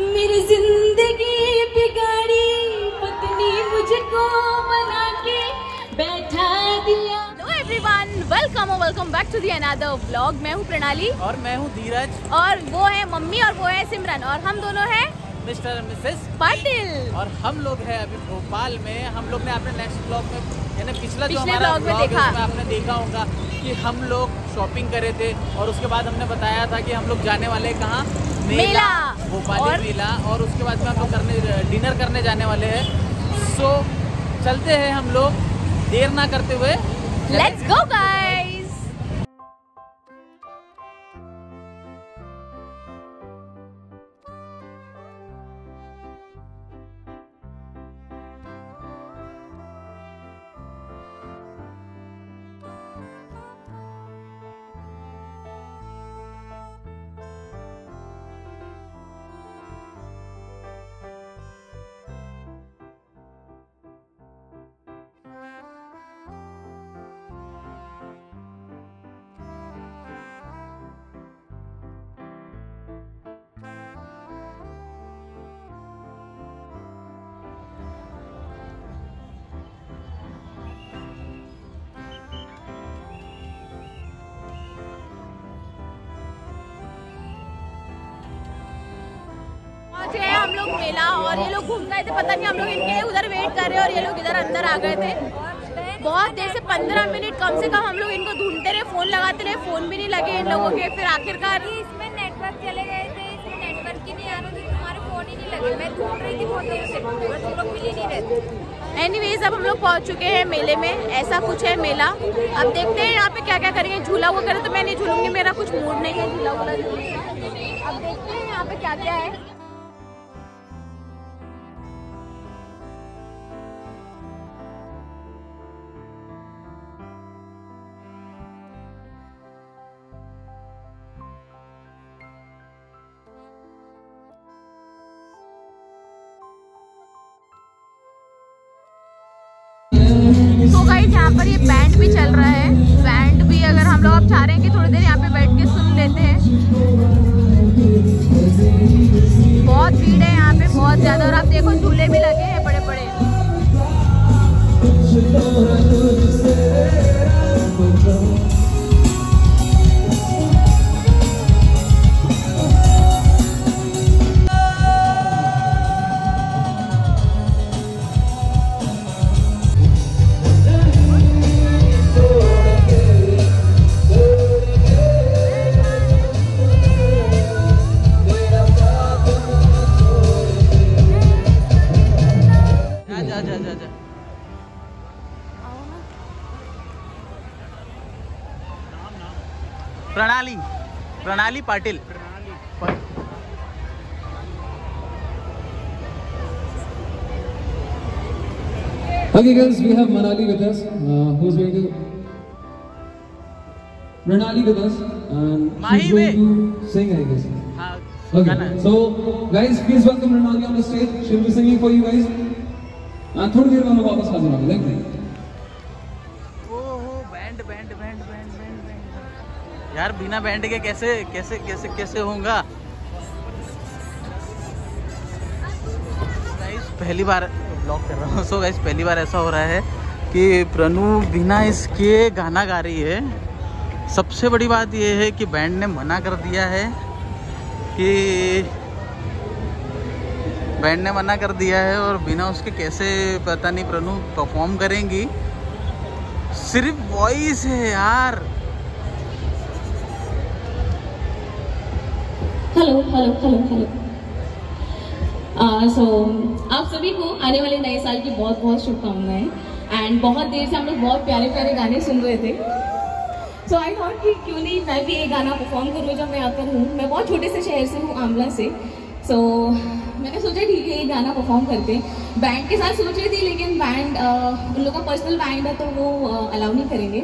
मेरी जिंदगी बिगाड़ी पत्नी मुझको मना के बैठा दिया। Hello everyone, welcome back to the another vlog. मैं हूँ प्रणाली और मैं हूँ धीरज और वो है मम्मी और वो है सिमरन और हम दोनों हैं मिस्टर एंड मिसेस पाटिल और हम लोग हैं अभी भोपाल में। हम लोग ने अपने नेक्स्ट ब्लॉग में यानी पिछला जो हमारा ब्लॉग देखा आपने देखा होगा कि हम लोग शॉपिंग करे थे और उसके बाद हमने बताया था कि हम लोग जाने वाले कहाँ मेला भोपाली मेला और उसके बाद में हम लोग डिनर करने जाने वाले हैं। सो चलते हैं हम लोग देर ना करते हुए, लेट्स गो गाइस। हम लोग मेला और ये लोग घूम रहे थे, पता नहीं हम लोग इनके उधर वेट कर रहे और ये लोग इधर अंदर आ गए थे। बहुत देर से 15 मिनट कम से कम हम लोग इनको ढूंढते रहे, फोन लगाते रहे, फोन भी नहीं लगे इन लोगों के। फिर आखिरकार इसमें नेटवर्क चले गए थे, इसमें नेटवर्क ही नहीं आ रहा था, तुम्हारे फोन ही नहीं लगे। मैं ढूंढ रही थी बहुत देर से, तुम लोग मिल ही नहीं रहे। एनीवेज अब हम लोग पहुँच चुके हैं मेले में। ऐसा कुछ है मेला, अब देखते हैं यहाँ पे क्या क्या करेंगे। झूला हुआ करे तो मैं नहीं झूलूंगी, मेरा कुछ मूड नहीं है झूला हुआ। अब देखते हैं यहाँ पे क्या क्या है। तो गाइस यहाँ पर ये बैंड भी चल रहा है, बैंड भी अगर हम लोग अब चाह रहे हैं कि थोड़ी देर यहाँ पे बैठ के सुन लेते हैं। बहुत भीड़ है यहाँ पे, बहुत ज़्यादा। और आप देखो झूले भी लगे हैं बड़े बड़े। प्रणाली Patil okay guys, we have Manali with us, who's going to Pranali with us and she's going to sing, I guess. Okay, so guys please welcome Pranali on the stage. She'll be singing for you guys and थोड़ी देर में हम वापस आ जाएंगे। देख लेंगे यार, बिना band के कैसे कैसे कैसे कैसे होगा। गाइस पहली बार ब्लॉग कर रहा हूँ। सो गाइस पहली बार ऐसा हो रहा है कि प्रणू बिना इसके गाना गा रही है। सबसे बड़ी बात यह है कि बैंड ने मना कर दिया है और बिना उसके कैसे पता नहीं प्रणू परफॉर्म करेंगी। सिर्फ वॉइस है यार। Hello hello hello hello. So आप सभी को आने वाले नए साल की बहुत बहुत शुभकामनाएं। एंड बहुत देर से हम लोग बहुत प्यारे प्यारे गाने सुन रहे थे। सो आई थॉट कि क्यों नहीं मैं भी एक गाना परफॉर्म करूँ जब मैं यहाँ पर हूँ। मैं बहुत छोटे से शहर से हूँ, आमला से। सो मैंने सोचा ठीक है ये गाना परफॉर्म करते हैं। बैंड के साथ सोच रही थी लेकिन बैंड उन लोगों का पर्सनल बैंड है तो वो अलाउ नहीं करेंगे।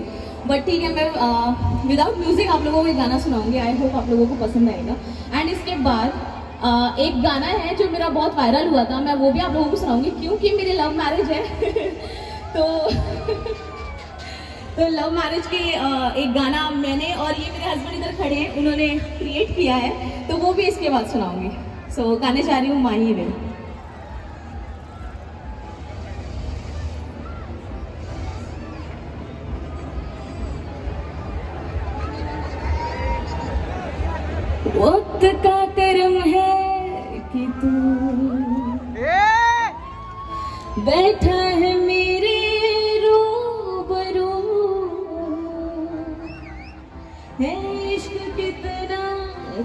बट ठीक है, मैं विदाउट म्यूज़िक आप लोगों को एक गाना सुनाऊंगी। आई होप आप लोगों को पसंद आएगा। एंड इसके बाद एक गाना है जो मेरा बहुत वायरल हुआ था, मैं वो भी आप लोगों को सुनाऊंगी क्योंकि मेरी लव मैरिज है तो तो लव मैरिज के एक गाना मैंने और ये मेरे हस्बैंड इधर खड़े हैं, उन्होंने क्रिएट किया है, तो वो भी इसके बाद सुनाऊंगी। सो गाने जा रही हूँ माही में। वक्त का करम है कि तू बैठा है मेरे रूबरू, है इश्क कितना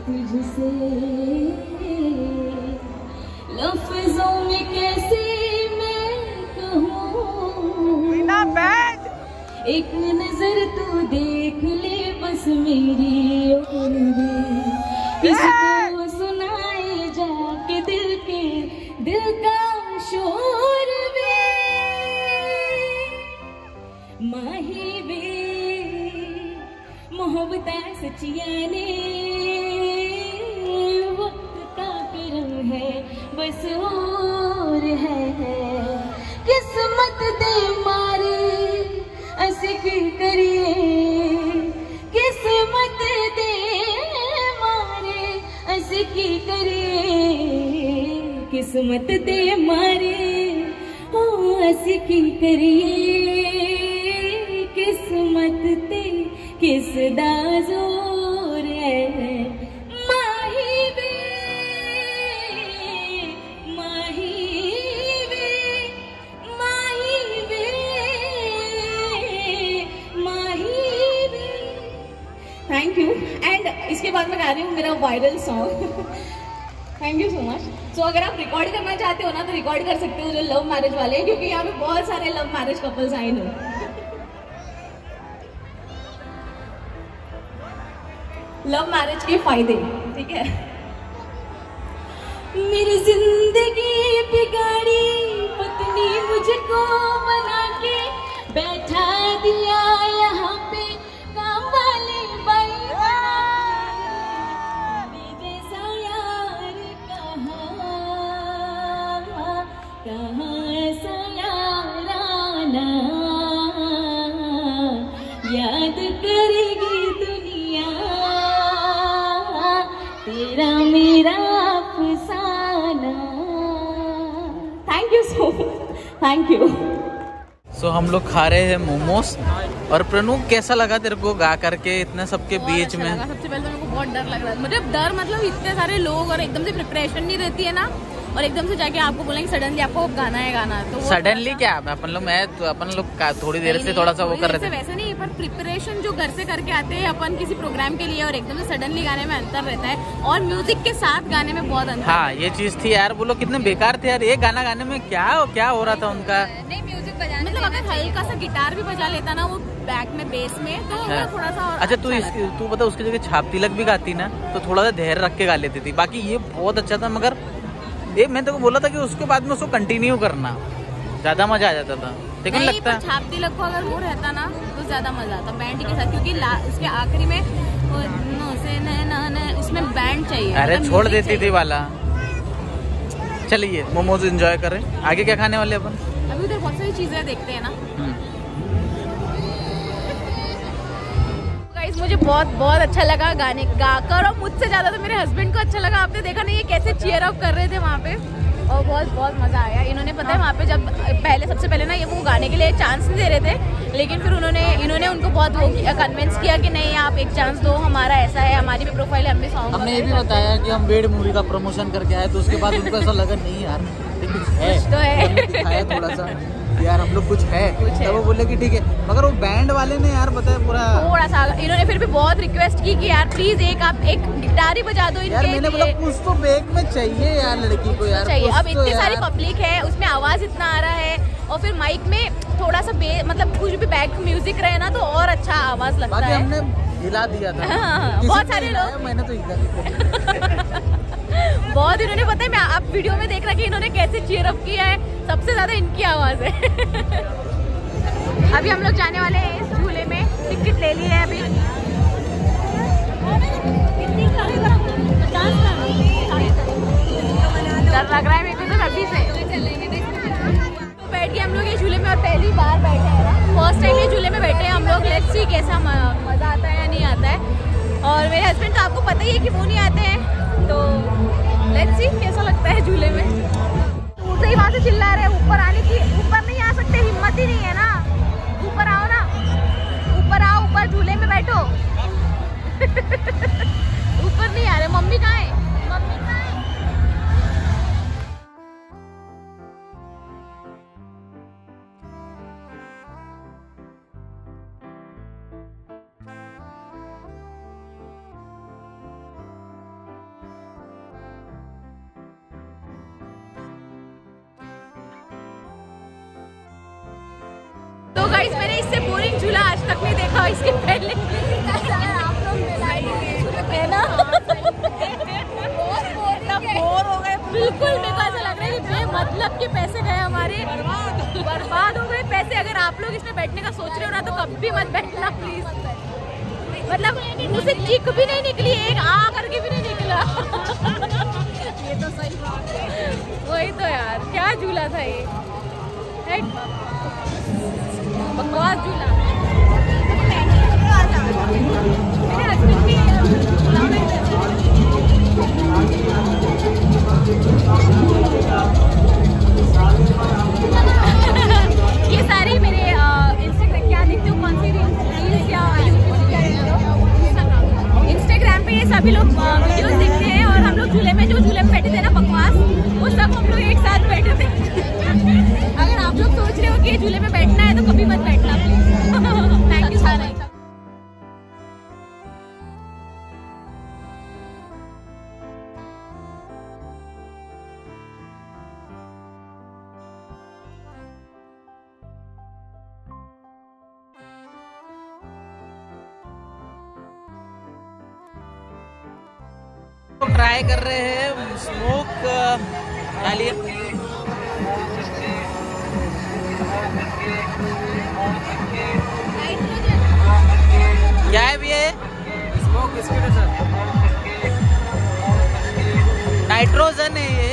तुझसे लफ्जों में कैसे मैं कहूँ। एक नजर तू देख ले बस मेरी, और किसको सुनाए जाके दिल का शोर बे माही बे। मोहब्बत सचिया ने वक्त का करम है बस और है किस्मत दे मारे असिक करिए, किस्मत दे मारे असिक करिए, किस्मत दे मारे ओ असिक करिए। किस्मत ते किस दा जोर है माही बे, माही बे, माही बे, माही बे। Thank you. एंड इसके बाद मैं गा रही हूँ मेरा viral song. Thank you so much. So अगर आप रिकॉर्ड करना चाहते हो ना तो रिकॉर्ड कर सकते हो, जो लव मैरिज वाले हैं, क्योंकि यहाँ पे बहुत सारे लव मैरिज कपल्स आए हैं। लव मैरिज के फायदे, ठीक है। मेरी जिंदगी बिगाड़ी पत्नी मुझको बना के बैठा दिया यहाँ पे काम वाले भाई, जैसा यार कहाँ कहाँ सा याराना याद करेगी तेरा मेरा अफसाना। Thank you so much, thank you. So हम लोग खा रहे हैं मोमोस। और प्रणू, कैसा लगा तेरे को गा करके इतने सबके बीच में? सबसे पहले तो मेरे को बहुत डर लग रहा था, मतलब डर मतलब इतने सारे लोग और एकदम से प्रिपरेशन नहीं रहती है ना, और एकदम से जाके आपको बोलेंगे सडनली आपको गाना है गाना, तो सडनली क्या अपन लोग थोड़ी देर से थोड़ा सा वो कर रहे थे, वैसे नहीं, पर प्रिपरेशन जो घर से करके आते हैं अपन किसी प्रोग्राम के लिए, और एकदम से सडनली गाने में अंतर रहता है, और म्यूजिक के साथ गाने में बहुत अंतर। हाँ, ये चीज थी यार, वो लोग कितने बेकार थे यार, ये गाना गाने में क्या हो रहा था उनका। नहीं, म्यूजिक बजाने मतलब अगर हल्का सा गिटार भी बजा लेता ना वो बैक में बेस में, तो थोड़ा सा। अच्छा, तू बता, उसकी जगह छाप तिलक भी गाती ना तो थोड़ा सा धैर्य रख के गा लेती थी, बाकी ये बहुत अच्छा था। मगर मैं तो बोला था कि उसके बाद में उसको कंटिन्यू करना, ज्यादा मजा आ जाता था, लेकिन लगता है छाप तिलक को अगर वो रहता ना तो ज्यादा मजा आता बैंड के साथ, क्योंकि उसके आखिरी में उसमें बैंड चाहिए। अरे छोड़ देती थी वाला। चलिए, मोमोज एंजॉय करें। आगे क्या खाने वाले अपन? अभी उधर बहुत सारी चीजें देखते हैं ना। मुझे बहुत अच्छा लगा गाने गाकर, और मुझसे ज़्यादा तो मेरे हस्बैंड को अच्छा लगा। आपने देखा नहीं ये कैसे चीयर अप कर रहे थे वहाँ पे, और बहुत मज़ा आया। इन्होंने पता है वहाँ पे जब सबसे पहले ना ये वो गाने के लिए चांस नहीं दे रहे थे, लेकिन फिर इन्होंने उनको बहुत वो कन्विंस किया कि नहीं आप एक चांस दो, हमारा ऐसा है, हमारी भी प्रोफाइल है, हमने सॉन्ग हमने ये भी बताया कि हम वेड मूवी का प्रमोशन करके आए, तो उसके बाद उनको ऐसा लगा नहीं यार कुछ तो है थोड़ा सा यार, हम लोग कुछ है। तो वो बोले कि ठीक है, मगर वो बैंड वाले ने यार बताया पूरा थोड़ा सा। इन्होंने फिर भी बहुत रिक्वेस्ट की कि यार प्लीज एक गिटार ही बजा दो यार, मैंने बोला कुछ तो बैक में चाहिए यार लड़की को यार, चाहिए। अब इतनी सारी पब्लिक है, उसमें आवाज इतना आ रहा है, और फिर माइक में थोड़ा सा मतलब कुछ भी बैक म्यूजिक रहे ना तो और अच्छा आवाज लगता है। हमने हिला दिया था बहुत सारे लोग, मैंने तो हिला दिया बहुत। इन्होंने पता है, मैं आप वीडियो में देख रहा कि इन्होंने कैसे चीयर अप किया है, सबसे ज्यादा इनकी आवाज है। अभी हम लोग जाने वाले हैं इस झूले में, टिकट ले ली है अभी। डर लग रहा है मेरे को तो अभी से। तो बैठ गए हम लोग ये झूले में, और पहली बार बैठे हैं, फर्स्ट टाइम ये झूले में बैठे हैं हम लोग। लेट्स सी कैसा मजा आता है या नहीं आता है। और मेरे हस्बैंड तो आपको पता ही है कि वो नहीं आते हैं, तो लेट्स सी कैसा लगता है झूले में। उसे ही वहाँ से चिल्ला रहे ऊपर आने की, ऊपर नहीं आ सकते, हिम्मत ही नहीं है ना। ऊपर आओ ना, ऊपर आओ, ऊपर झूले में बैठो। ऊपर नहीं आ रहे। मम्मी कहाँ है? तो गाइस मैंने इससे बोरिंग झूला आज तक नहीं देखा। इसके पहले आप लोग है ना बोर हो गए बिल्कुल। देखो ऐसा लग रहा है कि मतलब के पैसे गए हमारे, बर्बाद हो गए पैसे। अगर आप लोग इसमें बैठने का सोच रहे हो ना तो कभी मत बैठना प्लीज। मतलब मुझसे चीख भी नहीं निकली, एक आ करके भी नहीं निकला। ये तो सही बात है। वही तो यार, क्या झूला था ये, बकवास झूला। ये सारी मेरे इंस्टाग्राम क्या देखते हो, कौन सी रील्स या यूट्यूब इंस्टाग्राम पे ये सभी लोग वीडियोस देखते हैं। और हम लोग झूले में, जो झूले में बैठे थे ना बकवास, वो सब हम लोग एक साथ बैठे थे। अगर आप लोग सोच रहे हो कि झूले में बैठना है तो कभी मत बैठना please. Thank you sir. Try कर रहे हैं स्मोक डालिए। क्या है भी है? स्मोक बिस्किट है सर, नाइट्रोजन है ये।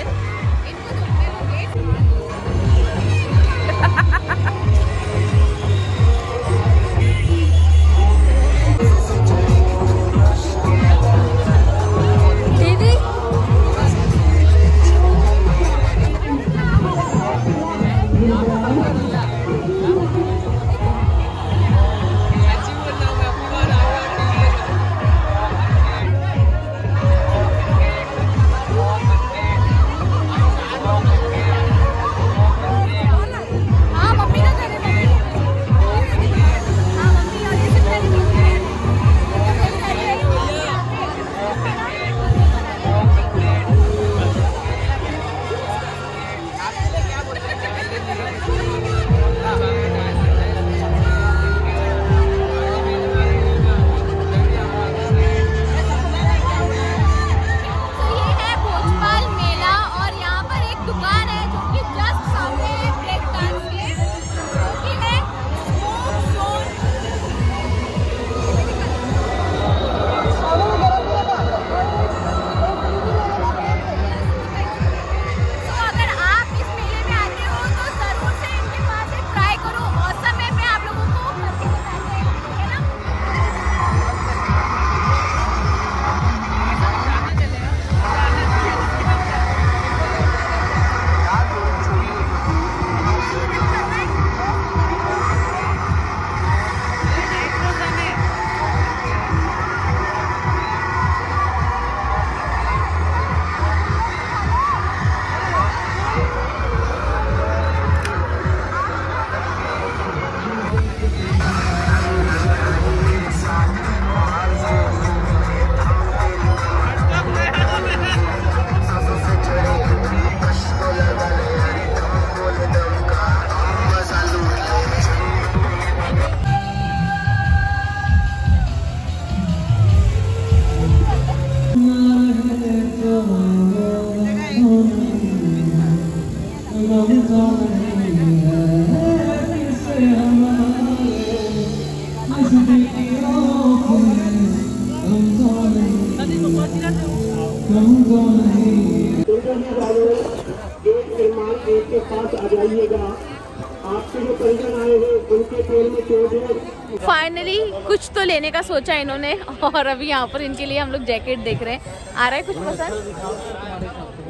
फाइनली कुछ तो लेने का सोचा इन्होंने, और अभी यहाँ पर इनके लिए हम लोग जैकेट देख रहे हैं। आ रहा है कुछ पसंद?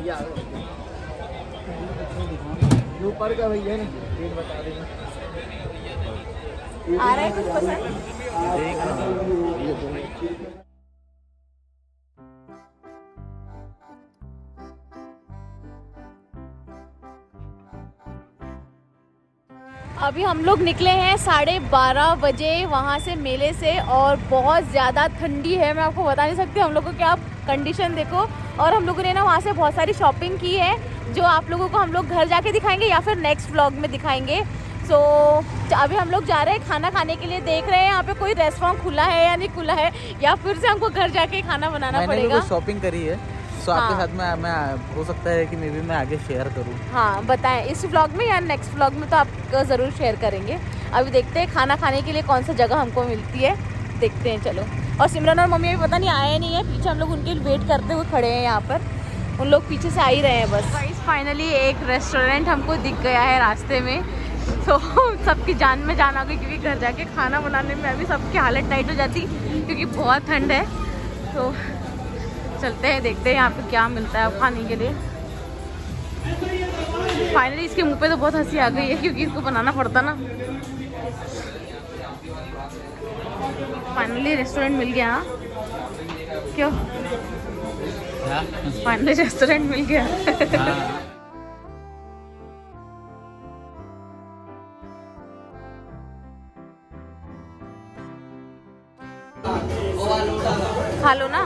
भैया ऊपर का भैया नहीं बता देंगे आ रहा है कुछ पसंद। अभी हम लोग निकले हैं 12:30 बजे वहाँ से मेले से और बहुत ज़्यादा ठंडी है, मैं आपको बता नहीं सकती हम लोगों को क्या कंडीशन देखो। और हम लोगों ने ना वहाँ से बहुत सारी शॉपिंग की है जो आप लोगों को हम लोग घर जाके दिखाएंगे या फिर नेक्स्ट व्लॉग में दिखाएंगे। सो अभी हम लोग जा रहे हैं खाना खाने के लिए, देख रहे हैं यहाँ पे कोई रेस्टोरेंट खुला है या नहीं खुला है या फिर से हमको घर जाके खाना बनाना पड़ेगा। शॉपिंग करी है तो हाँ। आपके साथ मैं हो सकता है कि मैं आगे शेयर करूं। हाँ बताएं इस व्लॉग में या नेक्स्ट व्लॉग में तो आप ज़रूर शेयर करेंगे। अभी देखते हैं खाना खाने के लिए कौन सा जगह हमको मिलती है, देखते हैं चलो। और सिमरन और मम्मी अभी पता नहीं आए नहीं है, पीछे हम लोग उनके वेट करते हुए खड़े हैं यहाँ पर, उन लोग पीछे से आ ही रहे हैं बस। गाइस फाइनली एक रेस्टोरेंट हमको दिख गया है रास्ते में, तो सबकी जान में जान आ गई क्योंकि घर जाके खाना बनाने में अभी सबकी हालत टाइट हो जाती क्योंकि बहुत ठंड है। तो चलते हैं देखते हैं यहाँ पे क्या मिलता है खाने के लिए। फाइनली इसके मुंह पे तो बहुत हंसी आ गई है क्योंकि इसको बनाना पड़ता ना। फाइनली रेस्टोरेंट मिल गया। क्यों फाइनली रेस्टोरेंट मिल गया। खा लो ना।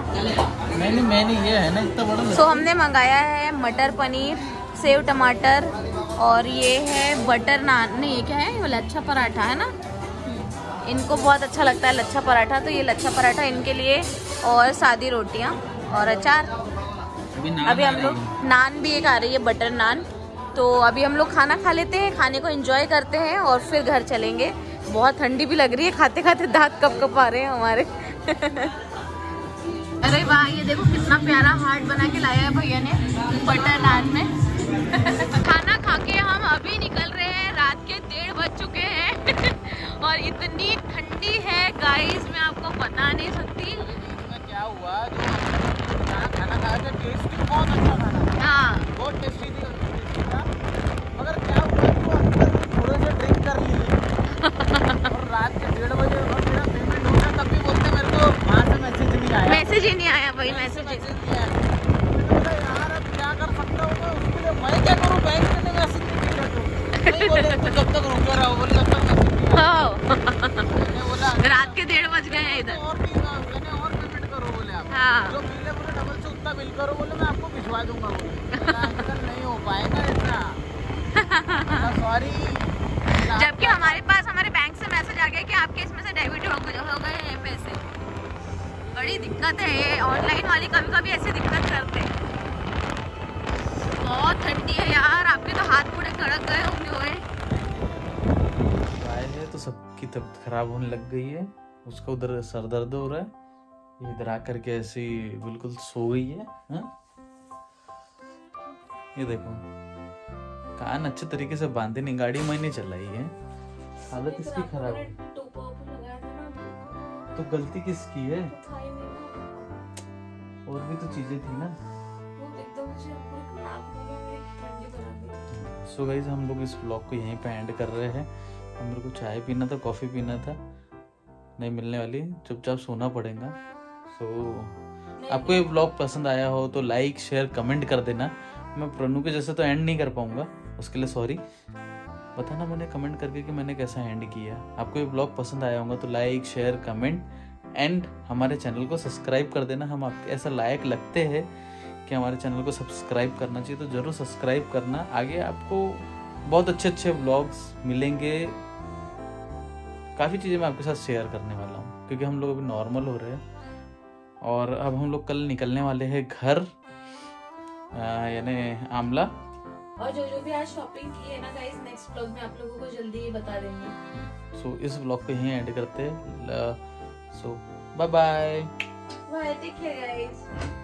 मैंने ये है ना इतना बड़ा। सो हमने मंगाया है मटर पनीर, सेव टमाटर और ये है बटर नान। नहीं ये क्या है, ये लच्छा पराठा है ना, इनको बहुत अच्छा लगता है लच्छा पराठा, तो ये लच्छा पराठा इनके लिए और सादी रोटियां और अचार। अभी हम लोग नान भी एक आ रही है बटर नान। तो अभी हम लोग खाना खा लेते हैं, खाने को इंजॉय करते हैं और फिर घर चलेंगे। बहुत ठंडी भी लग रही है, खाते खाते दांत कपकपा रहे हैं हमारे। अरे वाह ये देखो कितना प्यारा हार्ट बना के लाया है भैया ने बटर नान में। खाना खा के हम अभी निकल रहे हैं, रात के 1:30 बज चुके हैं और इतनी ठंडी है गाइस मैं आपको बता नहीं सकती। क्या हुआ खाना खाया था टेस्टी, बहुत अच्छा खाना, हाँ बहुत टेस्टी था, मगर क्या हुआ तो अंदर थोड़े से ड्रिंक कर ली और रात के 1:30 बजे और मेरा पेमेंट होगा तब भी बोलते मेरे को वहाँ से मैसेज नहीं आया, मैसेज ही नहीं आया भाई, मैसेज ही नहीं आया। बोला यार अब क्या कर सकता हूँ मैं, उसके लिए मैं क्या करूँ, बैंक में मैसेज नहीं करता हूँ, बोले तो जब तक रुक रहा हो, बोले जब तक मैसेज हाँ रात के 1:30 बज गए हैं इधर। और भी मैंने और पेमेंट करो बोले आप, हाँ जो बिल है बोले डबल से उतना बिल करो, बोले मैं आपको भिजवा दूंगा, बोले नहीं हो पाएगा इतना सॉरी। जबकि हमारे पास हमारे बैंक से मैसेज आ गया कि आपके इसमें से डेबिट हो गए हैं पैसे। बड़ी दिक्कत है ये ऑनलाइन वाली, कभी कभी ऐसी दिक्कत करते हैं। बहुत ठंडी है यार, आपके तो हाथ पूरे कड़क गए होंगे। तो सबकी तबीयत खराब होने लग गई है, उसका उधर सर दर्द हो रहा है, इधर आकर के ऐसी बिल्कुल सो गई है। हा? ये देखो कान अच्छे तरीके से बांधे नहीं, गाड़ी मैंने चलाई है, हालत इसकी खराब है। तो गलती किसकी है, और भी तो चीजें थी ना। सो गाइस हम लोग इस ब्लॉग को यहीं पे एंड कर रहे हैं। हम लोग को चाय पीना था, कॉफी पीना था, नहीं मिलने वाली, चुपचाप सोना पड़ेगा। सो आपको ये ब्लॉग पसंद आया हो तो लाइक शेयर कमेंट कर देना। मैं प्रणु के जैसे तो एंड नहीं कर पाऊंगा, उसके लिए सॉरी। बताना मुझे कमेंट करके कि मैंने कैसा एंड किया। आपको ये ब्लॉग पसंद आया होगा तो लाइक शेयर कमेंट एंड हमारे चैनल को सब्सक्राइब कर देना। हम आपके ऐसा लायक लगते हैं कि हमारे चैनल को सब्सक्राइब करना चाहिए, तो ज़रूर सब्सक्राइब करना। आगे आपको बहुत अच्छे अच्छे ब्लॉग्स मिलेंगे, काफ़ी चीज़ें मैं आपके साथ शेयर करने वाला हूँ क्योंकि हम लोग अभी नॉर्मल हो रहे हैं। और अब हम लोग कल निकलने वाले हैं घर, यानी आमला। और जो भी आज शॉपिंग की है ना गाइस, नेक्स्ट व्लॉग में आप लोगों को जल्दी ही बता देंगे। सो इस व्लॉग को यहीं एंड करते हैं। So bye bye, take care guys.